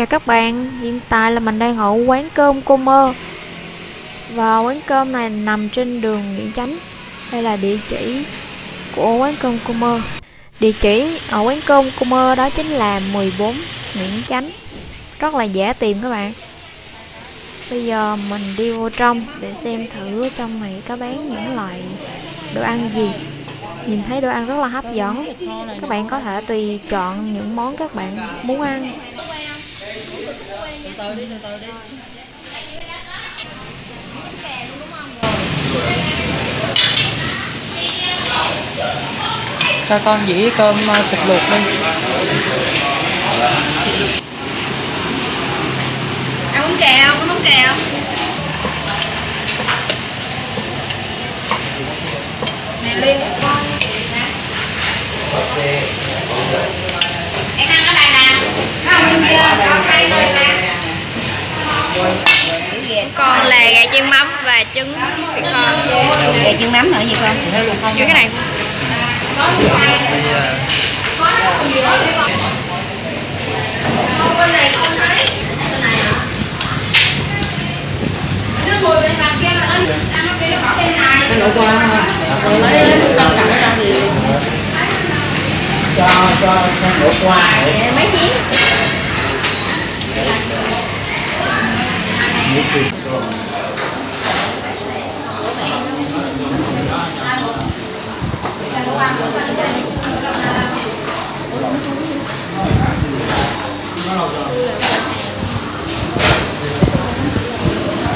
Chào các bạn, hiện tại là mình đang ở quán cơm Cô Mơ. Và quán cơm này nằm trên đường Nguyễn Chánh. Đây là địa chỉ của quán cơm Cô Mơ. Địa chỉ ở quán cơm Cô Mơ đó chính là 14 Nguyễn Chánh. Rất là dễ tìm các bạn. Bây giờ mình đi vô trong để xem thử trong này có bán những loại đồ ăn gì. Nhìn thấy đồ ăn rất là hấp dẫn. Các bạn có thể tùy chọn những món các bạn muốn ăn. Từ từ đi. Cho con dĩ cơm thịt luộc đi. Ăn uống kèo, không uống kèo. Nè Liên con. Em ăn cái này nè. Nó không kia, không hay rồi nè. Con là gà chiên mắm và trứng vịt kho. Gà chiên mắm nữa gì con? Chứ cái này. Con này con thấy. Cho mấy chiếc. Hãy subscribe cho kênh Ghiền Mì Gõ để không bỏ lỡ những video hấp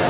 dẫn.